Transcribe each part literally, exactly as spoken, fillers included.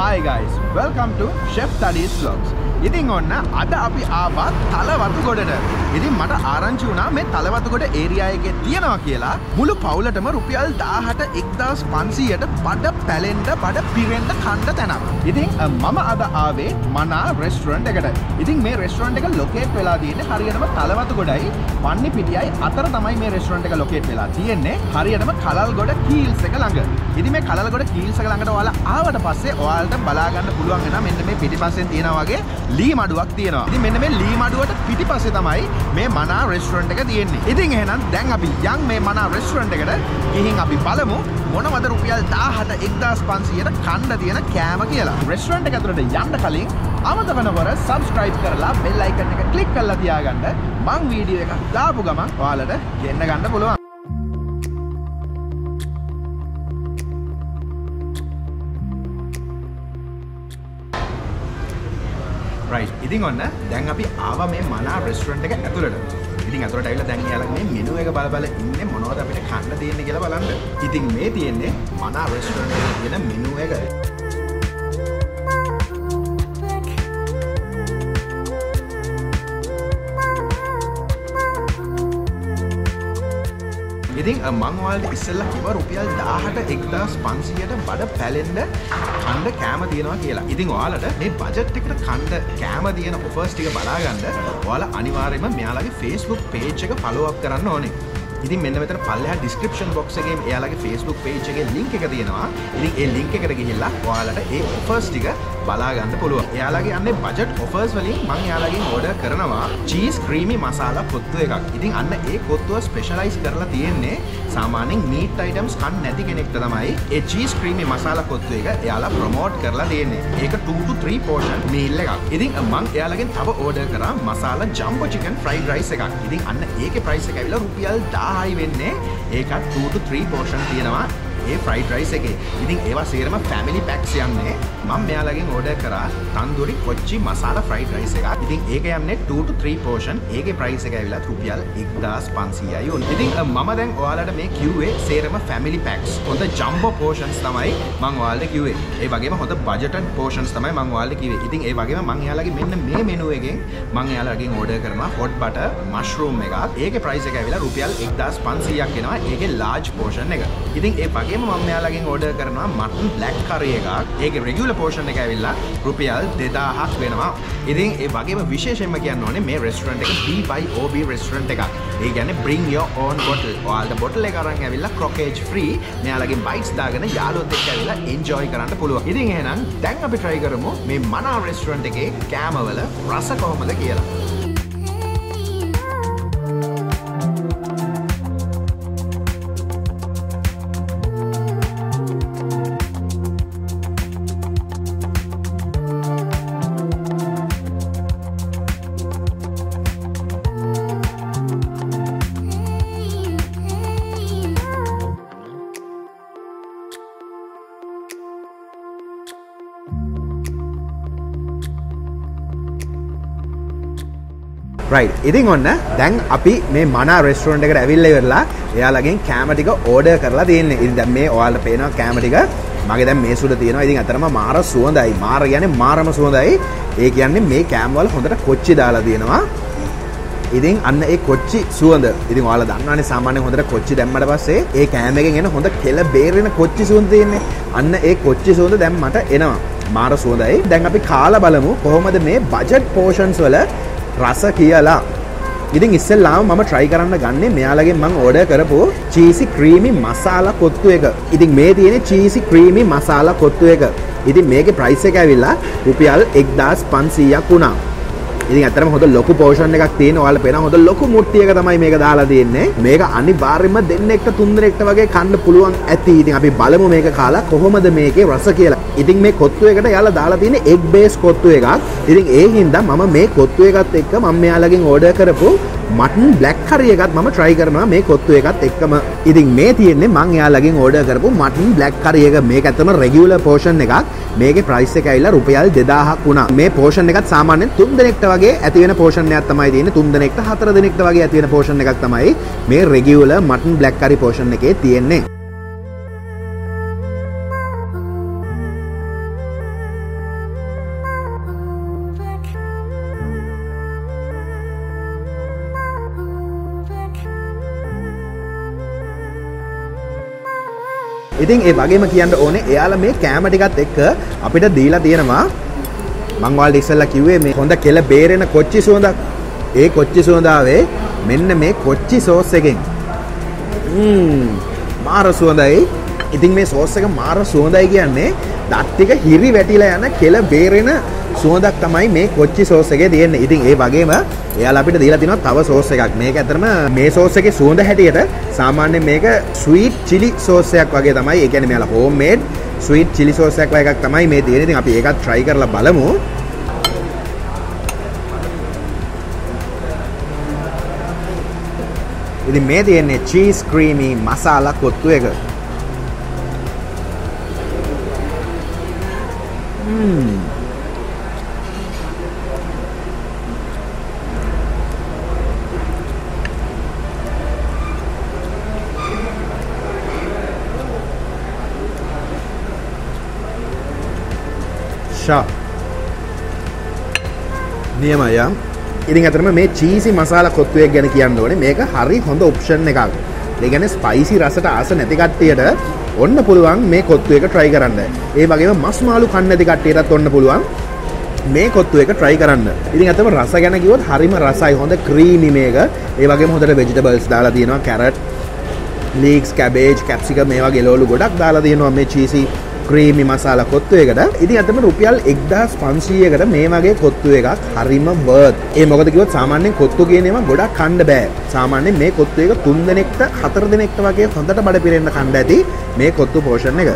Hi guys, welcome to Chef Thadi's vlogs. ඉතින් ඔන්න අද අපි ආවා තලවතු ගොඩට. ඉතින් මට ආරංචි වුණා මේ තලවතු ගොඩ ඒරියා එකේ තියනවා කියලා. මුළු පවුලටම රුපියල් දාහට එක්දාස් පන්සීයට බඩ පැලෙන්න බඩ පිරෙන්න කන්න තැනක්. ඉතින් මම අද ආවේ මනාර් රෙස්ටුරන්ට් එකට. ඉතින් මේ රෙස්ටුරන්ට් එක ලොකේට් වෙලා තියෙන්නේ හරියටම තලවතු ගොඩයි පන්නි පිටියයි අතර තමයි මේ රෙස්ටුරන්ට් එක ලොකේට් වෙලා තියෙන්නේ. හරියටම කලල් ගොඩ කීල්ස් එක ළඟ. ඉතින් මේ කලල් ගොඩ කීල්ස් එක ළඟට ඔයාලා ආවට පස්සේ ඔයාලට බලා ගන්න පුළුවන් වෙනා මෙන්න මේ පිටිපස්සෙන් තියෙනවා වගේ ली मडुवක් තියෙනවා. ඉතින් මෙන්න මේ ली මඩුවට පිටිපස්සේ තමයි මේ මනාර් රෙස්ටුරන්ට් එක තියෙන්නේ. ඉතින් එහෙනම් දැන් අපි යන් මේ මනාර් රෙස්ටුරන්ට් එකට ගිහින් අපි බලමු මොනවද රුපියල් දාහට එක්දාස් පන්සීයට කන්න තියෙන කෑම කියලා. රෙස්ටුරන්ට් එක ඇතුළට යන්න කලින් අමතකනවර subscribe කරලා bell icon එක click කරලා තියාගන්න. මං වීඩියෝ එකක් දාපු ගමන් ඔයාලට ගෙන්න ගන්න පුළුවන්. Right. ඉතින් ඔන්න දැන් අපි ආවා මේ මනාර් රෙස්ටුරන්ට් එක ඇතුළට. ඉතින් ඇතුළට ඇවිල්ලා දැන් යාළුවා මේ මෙනු එක බල බල ඉන්නේ මොනවද අපිට කන්න තියෙන්නේ කියලා බලන්න. ඉතින් මේ තියෙන්නේ මනාර් රෙස්ටුරන්ට් එකේ තියෙන මෙනු එක. ඉතින් මම ඔයාලට ඉස්සෙල්ලා කිව්වා රුපියල් දාහට එක්දාස් පන්සීයට බඩ පැලෙන්න කන්න කෑම තියෙනවා කියලා. ඉතින් ඔයාලට මේ බජට් එකට කන්න කෑම තියෙන ඔෆර්ස් ටික බලා ගන්න ඔයාලා අනිවාර්යයෙන්ම මෙයාලගේ Facebook page එක follow up කරන්න ඕනේ. ඉතින් මෙන්න මෙතන පල්ලෙහා description box එකේ එයාලගේ Facebook page එකේ link එක තියෙනවා. ඉතින් ඒ link එකට ගිහිල්ලා ඔයාලට ඒ ඔෆර්ස් ටික බලා ගන්න පුළුවන්. එයාලගේ අන්නේ බජට් ඔෆර්ස් වලින් මම එයාලගෙන් order කරනවා cheese creamy masala kottu එකක්. ඉතින් අන්න ඒ කොත්තුව specialize කරලා තියෙන්නේ සාමාන්‍යයෙන් meat items කන්න නැති කෙනෙක්ට තමයි ඒ cheese creamy masala kottu එක එයාලා promote කරලා තියෙන්නේ. ඒක two to three portion meal එකක්. ඉතින් මම එයාලගෙන් තව order කරා masala jambo chicken fried rice එකක්. ඉතින් අන්න ඒකේ price එක ඇවිල්ලා රුපියල් දාහයි වෙන්නේ. ඒකත් two to three portion තියෙනවා. ඒ fried rice එකේ. ඉතින් ඒවා සේරම family packs යන්නේ. මම මෙයාලගෙන් order කරා තන්දූරි කොච්චි masala fried rice එකක්. ඉතින් ඒක යන්නේ two to three portion. ඒකේ price එක ඇවිල්ලා රුපියල් එක්දාස් පන්සීයයි වුණා. ඉතින් මම දැන් ඔයාලට මේ කිව්වේ සේරම family packs. හොඳ jumbo portions තමයි මම ඔයාලට කිව්වේ. ඒ වගේම හොඳ budgeted portions තමයි මම ඔයාලට කිව්වේ. ඉතින් ඒ වගේම මම එයාලගෙන් මෙන්න මේ menu එකෙන් මම එයාලගෙන් order කරනවා hot butter mushroom එකක්. ඒකේ price එක ඇවිල්ලා රුපියල් එක්දාස් පන්සීයක් වෙනවා. ඒකේ large portion එක. ඉතින් ඒ වගේම මම මෙයාලගෙන් order කරනවා mutton black curry එකක්. ඒකේ regular portion එක ඇවිල්ලා රුපියල් දෙදාහක් වෙනවා. ඉතින් ඒ වගේම විශේෂයෙන්ම කියන්න ඕනේ මේ restaurant එක B Y O B restaurant එකක්. ඒ කියන්නේ bring your own bottle. ඔයාලට bottle එක අරන් ඇවිල්ලා crockage free. මෙයාලගෙන් bites දාගෙන යාළුවොත් එක්ක ඇවිල්ලා enjoy කරන්න පුළුවන්. ඉතින් එහෙනම් දැන් අපි try කරමු මේ මනාර් restaurant එකේ කෑමවල රස කොහොමද කියලා. Right. ඉතින් ඔන්න දැන් අපි මේ මනාර් රෙස්ටුරන්ට් එකට ඇවිල්ලා ඉවරලා එයාලගෙන් කෑම ටික ඕඩර් කරලා තියෙන්නේ. ඉතින් දැන් මේ ඔයාලට පේනවා කෑම ටික මගේ දැන් මේස උඩ තියෙනවා. ඉතින් අතරම මාර සුවඳයි. මාර කියන්නේ මාරම සුවඳයි. ඒ කියන්නේ මේ කෑම වල හොඳට කොච්චි දාලා තියෙනවා. ඉතින් අන්න ඒ කොච්චි සුවඳ. ඉතින් ඔයාලා දන්නවනේ සාමාන්‍යයෙන් හොඳට කොච්චි දැම්මට පස්සේ ඒ කෑම එකෙන් එන හොඳ කෙල බේරෙන කොච්චි සුවඳ තියෙන්නේ. අන්න ඒ කොච්චි සුවඳ දැන් මට එනවා. මාර සුවඳයි. දැන් අපි කාලා බලමු කොහොමද මේ බජට් පෝෂන්ස් වල රස කියලා. ඉතින් ඉස්සෙල්ලාම මම try කරන්න ගන්නේ මෙයාලගෙන් මම order කරපු cheesy creamy masala kottu එක. ඉතින් මේ තියෙන්නේ cheesy creamy masala kottu එක. ඉතින් මේකේ price එක ඇවිල්ලා රුපියල් එක්දාස් පන්සීයක් වුණා. ඉතින් අතරම හොඳ ලොකු portion එකක් තියෙනවා. ඔයාලා පේනවා හොඳ ලොකු මුට්ටි එක තමයි මේක දාලා තියෙන්නේ. මේක අනිවාර්යයෙන්ම දෙන්නෙක්ට තුන්දෙනෙක්ට වගේ කන්න පුළුවන් ඇති. ඉතින් අපි බලමු මේක කාලා කොහොමද මේකේ රස කියලා. ඉතින් මේ කොත්තු එකට යාලා දාලා තියෙන්නේ egg base කොත්තු එකක්. ඉතින් ඒ හින්දා මම මේ කොත්තු එකත් එක්ක මම මෙයාලගෙන් order කරපු mutton black curry එකත් මම try කරනවා මේ කොත්තු එකත් එක්කම. ඉතින් මේ තියෙන්නේ මම එයාලගෙන් order කරපු mutton black curry එක. මේක ඇත්තම regular portion එකක්. මේකේ price එක ඇවිල්ලා රුපියල් දෙදාහක් වුණා. මේ portion එකත් සාමාන්‍යයෙන් තුන්දෙනෙක්ට ඇති වෙන පෝෂන් එකක් තමයි තියෙන්නේ. තුන්දෙනෙක්ට හතරදෙනෙක්ට වගේ ඇති වෙන පෝෂන් එකක් තමයි මේ regular mutton black curry portion එකේ තියෙන්නේ. ඉතින් ඒ වගේම කියන්න ඕනේ එයාලා මේ කෑම ටිකත් එක්ක අපිට දීලා තියෙනවා මං ඔයාලට ඉස්සෙල්ලා කිව්වේ මේ හොඳ කෙල බේරෙන කොච්චි සුවඳක්. ඒ කොච්චි සුවඳ ආවේ මෙන්න මේ කොච්චි සෝස් එකෙන්. ම්ම් මාර සුවඳයි. ඉතින් මේ සෝස් එක මාර සුවඳයි කියන්නේ දත් ටික හිරි වැටිලා යන කෙල බේරෙන සුවඳක් තමයි මේ කොච්චි සෝස් එකේ තියෙන්නේ. ඉතින් ඒ වගේම එයාලා අපිට දීලා තිනවා තව සෝස් එකක්. මේක ඇත්තටම මේ සෝස් එකේ සුවඳ හැටියට සාමාන්‍යයෙන් මේක ස්වීට් chili සෝස් එකක් වගේ තමයි. ඒ කියන්නේ මෙයාලා homemade ස්වීට් chili සෝස් එකක් වගේ එකක් තමයි මේ තියෙන්නේ. ඉතින් අපි ඒකත් try කරලා බලමු. ඉතින් මේ තියෙන්නේ cheese creamy masala kottu එක. ම්ම් නියමයි. ඉතින් අතරම මේ චීසි මසාලා කොත්තු එක ගැන කියන්න ඕනේ. මේක හරි හොඳ ඔප්ෂන් එකක්. ඒ කියන්නේ ස්පයිසි රසට ආස නැති කට්ටියට ඔන්න පුළුවන් මේ කොත්තු එක try කරන්න. ඒ වගේම මස් මාළු කන්න නැති කට්ටියටත් ඔන්න පුළුවන් මේ කොත්තු එක try කරන්න. ඉතින් අතරම රස ගැන කිව්වොත් හරිම රසයි. හොඳ creamy මේක. ඒ වගේම හොඳට vegetables දාලා තියෙනවා. carrot, leeks, cabbage, capsicum මේ වගේ ලෝලු ගොඩක් දාලා තියෙනවා මේ cheesy ක්‍රීමි මසාලා කොත්තු එකට. ඉතින් අතම රුපියල් එක්දාස් පන්සීයකට මේ වගේ කොත්තු එකක් හරිම worth. ඒ මොකද කිව්වොත් සාමාන්‍යයෙන් කොත්තු කියන ඒවා ගොඩක් කන්න බෑ. සාමාන්‍යයෙන් මේ කොත්තු එක තුන් දිනකට හතර දිනකට වගේ හොඳට බඩ පිරෙන්න කන්න ඇති මේ කොත්තු පෝෂන් එක.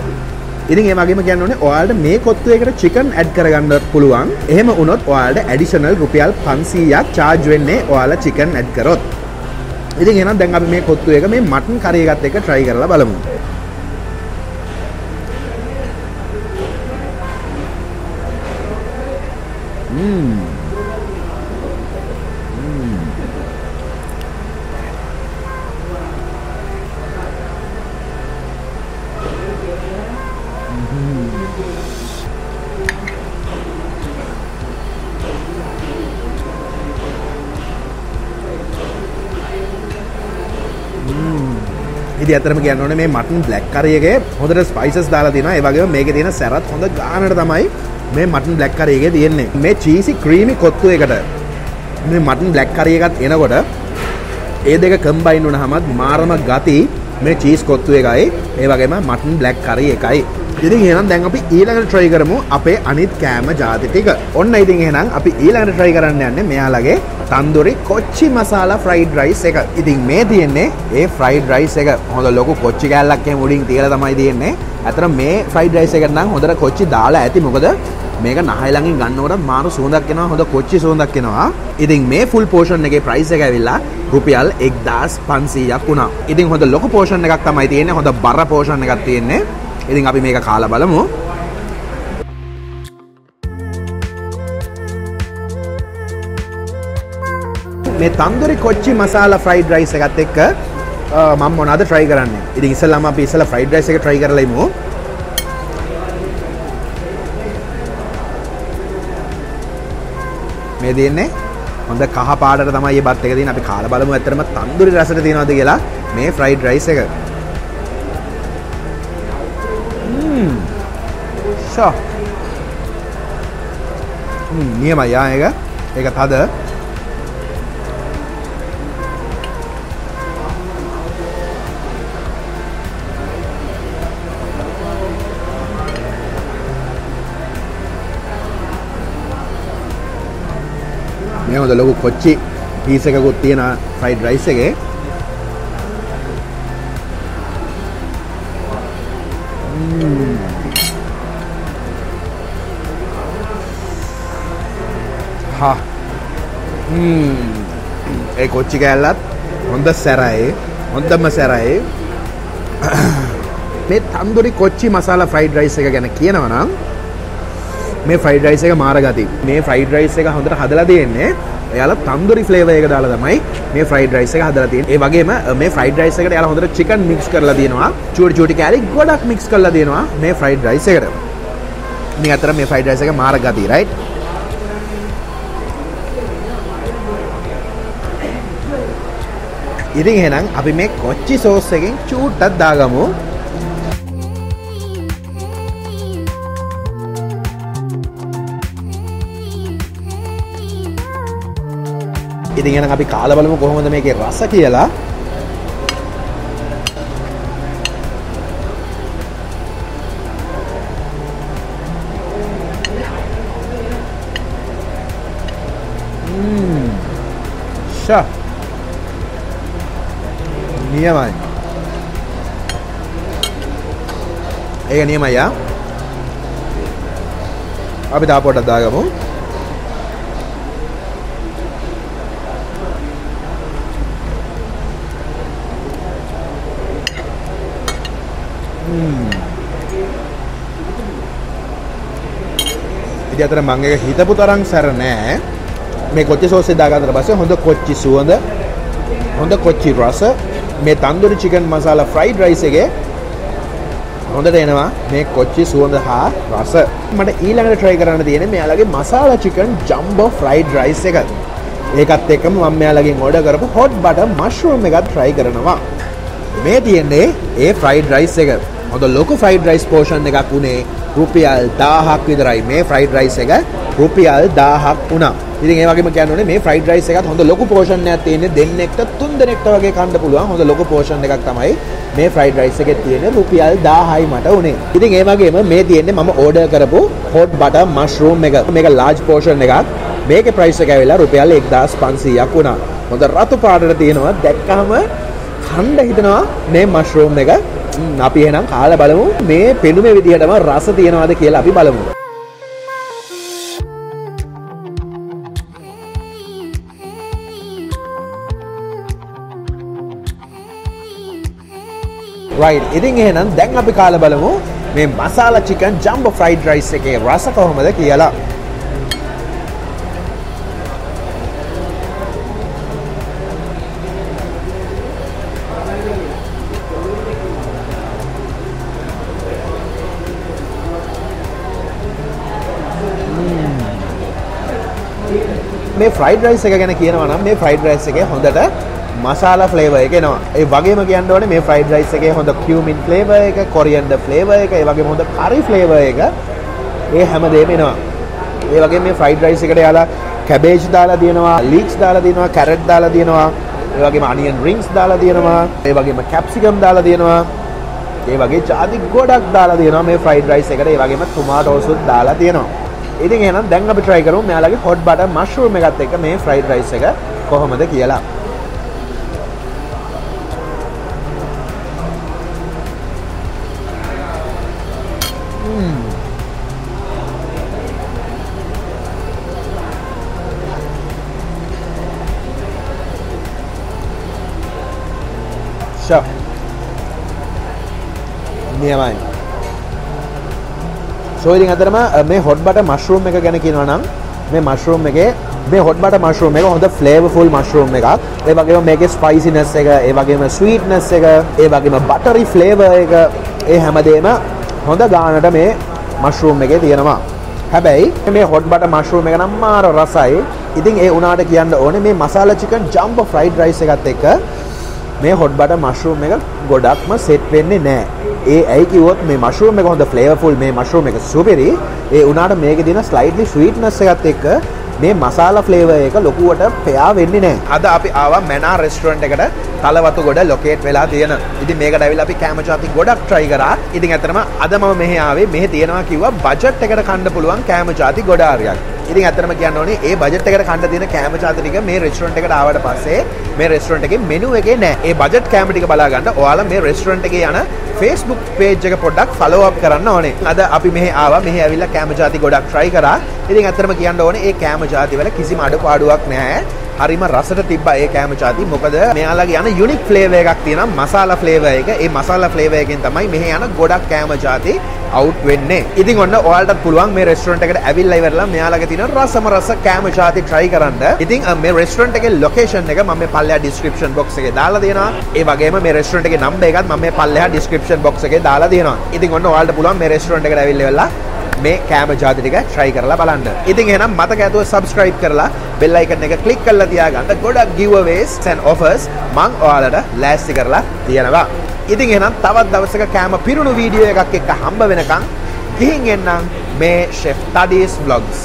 ඉතින් ඒ වගේම කියන්න ඕනේ ඔයාලට මේ කොත්තු එකට chicken add කරගන්න පුළුවන්. එහෙම වුණොත් ඔයාලට additional රුපියල් පන්සීයක් charge වෙන්නේ ඔයාලා chicken add කරොත්. ඉතින් එහෙනම් දැන් අපි මේ කොත්තු එක මේ mutton curry එකත් එක්ක try කරලා බලමු. Mm. Mm. Mm-hmm. Mm. ඉතින් අතරම කියන්න ඕනේ මේ මටන් බ්ලැක් කරි එකේ හොඳට ස්පයිසස් දාලා තියෙනවා. ඒ වගේම මේකේ තියෙන සැරත් හොඳ ගානට තමයි මේ මටන් බ්ලැක් කරි එකේ තියෙන්නේ. මේ චීසි ක්‍රීමි කොත්තු එකට මේ මටන් බ්ලැක් කරි එකත් එනකොට ඒ දෙක කම්බයින් වුණාම මාරම ගති මේ චීස් කොත්තු එකයි ඒ වගේම මටන් බ්ලැක් කරි එකයි. ඉතින් එහෙනම් දැන් අපි ඊළඟට try කරමු අපේ අනිත් කෑම ජාති ටික. ඔන්න ඉතින් එහෙනම් අපි ඊළඟට try කරන්න යන්නේ මෙයාලගේ තන්දූරි කොච්චි මසාලා ෆ්‍රයිඩ් රයිස් එක. ඉතින් මේ තියෙන්නේ ඒ ෆ්‍රයිඩ් රයිස් එක හොඳ ලොකු කොච්චි කෑල්ලක් එහෙම උඩින් තියලා තමයි තියෙන්නේ. අතන මේ ෆ්‍රයිඩ් රයිස් එකට නම් හොඳට කොච්චි දාලා ඇති. මොකද මේක නහය ළඟින් ගන්නකොට මාරු සුවඳක් එනවා. හොඳ කොච්චි සුවඳක් එනවා. ඉතින් මේ ෆුල් පෝෂන් එකේ ප්‍රයිස් එක ඇවිල්ලා රුපියල් එක්දාස් පන්සීයක් වුණා. ඉතින් හොඳ ලොකු පෝෂන් එකක් තමයි තියෙන්නේ. හොඳ බර පෝෂන් එකක් තියෙන්නේ. ඉතින් අපි මේක කාලා බලමු. මේ තන්දූරි කොච්චි මසාලා ෆ්‍රයිඩ් රයිස් එකත් එක්ක මම මොනවද try කරන්නේ. ඉතින් ඉස්සෙල්ලාම අපි ඉස්සෙල්ලා ෆ්‍රයිඩ් රයිස් එක try කරලා ඉමු. මේ දෙන්නේ හොඳ කහ පාටට තමයි මේ බත් එක තියෙන්නේ. අපි කාලා බලමු ඇත්තටම තන්දූරි රසට තියෙනවද කියලා මේ ෆ්‍රයිඩ් රයිස් එක. ම්ම් ෂා ම්ම් නියමයි යා එක. ඒක තද. මේ හොඳ ලොකු කොච්චි පීස් එකකුත් තියෙන ෆ්‍රයිඩ් රයිස් එකේ හා ඒ කොච්චි කෑල්ලත් හොඳ සැරයි. හොඳම සැරයි. මේ තන්දූරි කොච්චි මසාලා ෆ්‍රයිඩ් රයිස් එක ගැන කියනවා නම් මේ ෆ්‍රයිඩ් රයිස් එක මාර ගතියි. මේ ෆ්‍රයිඩ් රයිස් එක හොඳට හදලා තියෙන්නේ. එයාලා තන්දූරි ෆ්ලේවර් එක දාලා තමයි මේ ෆ්‍රයිඩ් රයිස් එක හදලා තියෙන්නේ. ඒ වගේම මේ ෆ්‍රයිඩ් රයිස් එකට එයාලා හොඳට චිකන් මික්ස් කරලා දෙනවා. චූටි චූටි කෑලි ගොඩක් මික්ස් කරලා දෙනවා මේ ෆ්‍රයිඩ් රයිස් එකට. මේ අතර මේ ෆ්‍රයිඩ් රයිස් එක මාර ගතියි රයිට්. ඉතින් එහෙනම් අපි මේ කොච්චි සෝස් එකෙන් චූට්ටක් දාගමු. ඉතින් එහෙනම් අපි කාලා බලමු කොහොමද මේකේ රස කියලා. ෂා. නියමයි. ඒක නියමයි යා. අපි තා පොඩක් දාගමු. ඉතින් අතර මම එක හිතපු තරම් සැර නෑ මේ කොච්චි සෝස් එක දාගත්තට පස්සේ හොඳ කොච්චි සුවඳ හොඳ කොච්චි රස මේ tandoori chicken masala fried rice එකේ හොඳට එනවා මේ කොච්චි සුවඳ හා රස. මට ඊළඟට try කරන්න තියෙන්නේ මෙයාලගේ masala chicken jumbo fried rice එක. ඒකත් එක්කම මම මෙයාලගෙන් order කරපු hot butter mushroom එකත් try කරනවා. මේ තියෙන්නේ ඒ ෆ්‍රයිඩ් රයිස් එක. හොඳ ලොකු ෆ්‍රයිඩ් රයිස් පෝෂන් එකක් උනේ රුපියල් දහහක් විතරයි. මේ ෆ්‍රයිඩ් රයිස් එක රුපියල් දහහක් වුණා. ඉතින් ඒ වගේම කියන්න ඕනේ මේ ෆ්‍රයිඩ් රයිස් එකත් හොඳ ලොකු පෝෂන් එකක් තියෙන්නේ දෙන්නෙක්ට තුන් දෙනෙක්ට වගේ කන්න පුළුවන්. හොඳ ලොකු පෝෂන් එකක් තමයි මේ ෆ්‍රයිඩ් රයිස් එකේ තියෙන්නේ රුපියල් දහහයි මට උනේ. ඉතින් ඒ වගේම මේ තියෙන්නේ මම ඕඩර් කරපු හොට් බටර් මෂ්රූම් එක. මේක ලාර්ජ් පෝෂන් එකක්. මේකේ ප්‍රයිස් එක ඇවිල්ලා රුපියල් එක්දාස් පන්සීයක් වුණා. හොඳ රතු පාටට තියෙනවා. දැක්කම කන්න හිතනවා මේ මෂ්රූම් එක. අපි එහෙනම් කාලා බලමු මේ පෙනුමේ විදිහටම රස තියනවාද කියලා අපි බලමු. right ඉතින් එහෙනම් දැන් අපි කාලා බලමු මේ masala chicken jumbo fried rice එකේ රස කොහොමද කියලා. මේ ෆ්‍රයිඩ් රයිස් එක ගැන කියනවා නම් මේ ෆ්‍රයිඩ් රයිස් එකේ හොඳට මසාලා ෆ්ලේවර් එක එනවා. ඒ වගේම කියන්න ඕනේ මේ ෆ්‍රයිඩ් රයිස් එකේ හොඳ කියුමින් ෆ්ලේවර් එක, කොරියන්ඩර් ෆ්ලේවර් එක, ඒ වගේම හොඳ කරි ෆ්ලේවර් එක ඒ හැමදේම එනවා. ඒ වගේම මේ ෆ්‍රයිඩ් රයිස් එකට යාලා කැබේජ් දාලා දෙනවා, ලීක්ස් දාලා දෙනවා, කැරට් දාලා දෙනවා, ඒ වගේම අනියන් රින්ග්ස් දාලා දෙනවා, ඒ වගේම කැප්සිකම් දාලා දෙනවා, ඒ වගේ චාදි ගොඩක් දාලා දෙනවා මේ ෆ්‍රයිඩ් රයිස් එකට. ඒ වගේම ටොමැටෝස් උත් දාලා දෙනවා. ඉතින් එහෙනම් දැන් අපි try කරමු මෙයාලගේ hot butter mushroom එකත් එක්ක මේ fried rice එක කොහොමද කියලා. ෂා. නියමයි. සෝයින් අතරම මේ හොට් බටර් මෂ්රූම් එක ගැන කියනවා නම් මේ මෂ්රූම් එකේ මේ හොට් බටර් මෂ්රූම් එක හොඳ ෆ්ලේවර්ෆුල් මෂ්රූම් එකක්. ඒ වගේම මේකේ ස්පයිසිනස් එක, ඒ වගේම ස්වීට්නස් එක, ඒ වගේම බටරි ෆ්ලේවර් එක ඒ හැමදේම හොඳ ගානට මේ මෂ්රූම් එකේ තියෙනවා. හැබැයි මේ හොට් බටර් මෂ්රූම් එක නම් මාර රසයි. ඉතින් ඒ උනාට කියන්න ඕනේ මේ masala chicken jumbo fried rice එකත් එක්ක මේ හොට් බටර් මෂ්රූම් එක ගොඩක්ම සෙට් වෙන්නේ නැහැ. ඒ ඇයි කිව්වොත් මේ මෂ්රූම් එක හොඳ ෆ්ලේවර්ෆුල්, මේ මෂ්රූම් එක සුපිරි. ඒ උනාට මේකේ දින ස්ලයිඩ්ලි ස්වීට්නස් එකත් එක්ක මේ මසාලා ෆ්ලේවර් එක ලොකුවට පෙයා වෙන්නේ නැහැ. අද අපි ආවා මැනාර් රෙස්ටුරන්ට් එකට තලවතු ගොඩ ලොකේට් වෙලා තියෙන. ඉතින් මේකට ඇවිල්ලා අපි කැම චාති ගොඩක් try කරා. ඉතින් ඇත්තටම අද මම මෙහි ආවේ මෙහි තියෙනවා කිව්වා බජට් එකකට කන්න පුළුවන් කැම චාති ගොඩ ආරියක්. ඉතින් ඇත්තටම කියන්න ඕනේ ඒ බජට් එකකට කන්න තියෙන කැම චාති ටික මේ රෙස්ටුරන්ට් එකට ආවට පස්සේ මේ රෙස්ටුරන්ට් එකේ මෙනු එකේ නැහැ. ඒ බජට් කැම ටික බලා ගන්න ඔයාලා මේ රෙස්ටුරන්ට් එකේ යන Facebook page එක පොඩ්ඩක් follow up කරන්න ඕනේ. අද අපි මෙහි ආවා මෙහි ඇවිල්ලා කැම චාති ගොඩක් try කරා. ඉතින් ඇත්තටම කියන්න ඕනේ ඒ කැම චාති වල කිසිම අඩුපාඩුවක් නැහැ. හරිම රසට තිබ්බා ඒ කැම චාති. මොකද මෙයාලගේ යන යුනික් ෆ්ලේවර් එකක් තියෙනවා මසාලා ෆ්ලේවර් එක. ඒ මසාලා ෆ්ලේවර් එකෙන් තමයි මෙහි යන ගොඩක් කැම චාති අවුට් වෙන්නේ. ඉතින් ඔන්න ඔයාලටත් පුළුවන් මේ රෙස්ටුරන්ට් එකට ඇවිල්ලා ඉවරලා මෙයාලගේ තියෙන රසම රස කැම චාති try කරන්න. ඉතින් මේ රෙස්ටුරන්ට් එකේ location එක මම මේ පල්ලෙහා description box එකේ දාලා දෙනවා. ඒ වගේම මේ රෙස්ටුරන්ට් එකේ number එකත් මම මේ පල්ලෙහා description box එකේ දාලා දෙනවා. ඉතින් ඔන්න ඔයාලට පුළුවන් මේ රෙස්ටුරන්ට් එකට ඇවිල්ලා ඉවරලා මේ කැම ජාති ටික try කරලා බලන්න. ඉතින් එහෙනම් මතක ඇතුව subscribe කරලා bell icon එක click කරලා තියාගන්න. ගොඩක් giveaways and offers මම ඔයාලට ලෑස්ති කරලා තියෙනවා. ඉතින් එහෙනම් තවත් දවසක කැම පිරුණු වීඩියෝ එකක් එක්ක හම්බ වෙනකන් ගිහින් එන්නම් මේ Chef Thadi's Vlogs.